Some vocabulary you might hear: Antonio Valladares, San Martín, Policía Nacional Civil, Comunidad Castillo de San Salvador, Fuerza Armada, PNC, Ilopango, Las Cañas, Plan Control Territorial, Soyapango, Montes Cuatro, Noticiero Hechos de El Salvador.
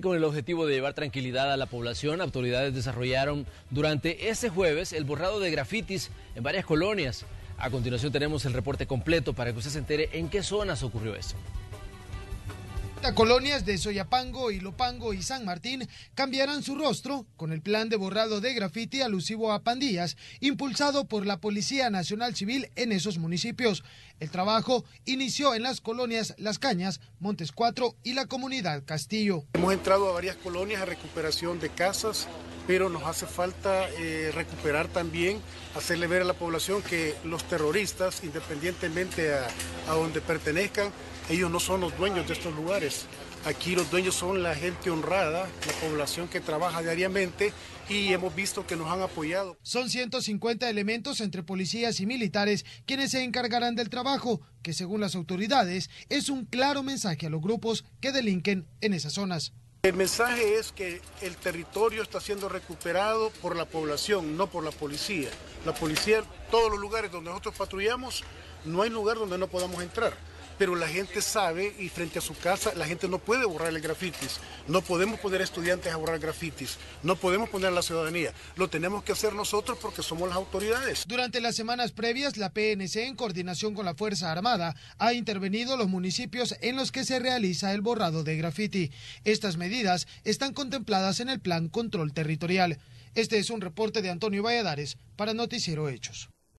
Con el objetivo de llevar tranquilidad a la población, autoridades desarrollaron durante este jueves el borrado de grafitis en varias colonias. A continuación tenemos el reporte completo para que usted se entere en qué zonas ocurrió esto. Las colonias de Soyapango, Ilopango y San Martín cambiarán su rostro con el plan de borrado de grafiti alusivo a pandillas impulsado por la Policía Nacional Civil en esos municipios. El trabajo inició en las colonias Las Cañas, Montes Cuatro y la Comunidad Castillo. Hemos entrado a varias colonias a recuperación de casas, pero nos hace falta recuperar también, hacerle ver a la población que los terroristas, independientemente a donde pertenezcan, ellos no son los dueños de estos lugares. Aquí los dueños son la gente honrada, la población que trabaja diariamente y hemos visto que nos han apoyado. Son 150 elementos entre policías y militares quienes se encargarán del trabajo, que según las autoridades es un claro mensaje a los grupos que delinquen en esas zonas. El mensaje es que el territorio está siendo recuperado por la población, no por la policía. La policía, todos los lugares donde nosotros patrullamos, no hay lugar donde no podamos entrar. Pero la gente sabe y frente a su casa la gente no puede borrar el grafitis, no podemos poner estudiantes a borrar grafitis, no podemos poner a la ciudadanía, lo tenemos que hacer nosotros porque somos las autoridades. Durante las semanas previas, la PNC en coordinación con la Fuerza Armada ha intervenido los municipios en los que se realiza el borrado de grafiti. Estas medidas están contempladas en el Plan Control Territorial. Este es un reporte de Antonio Valladares para Noticiero Hechos.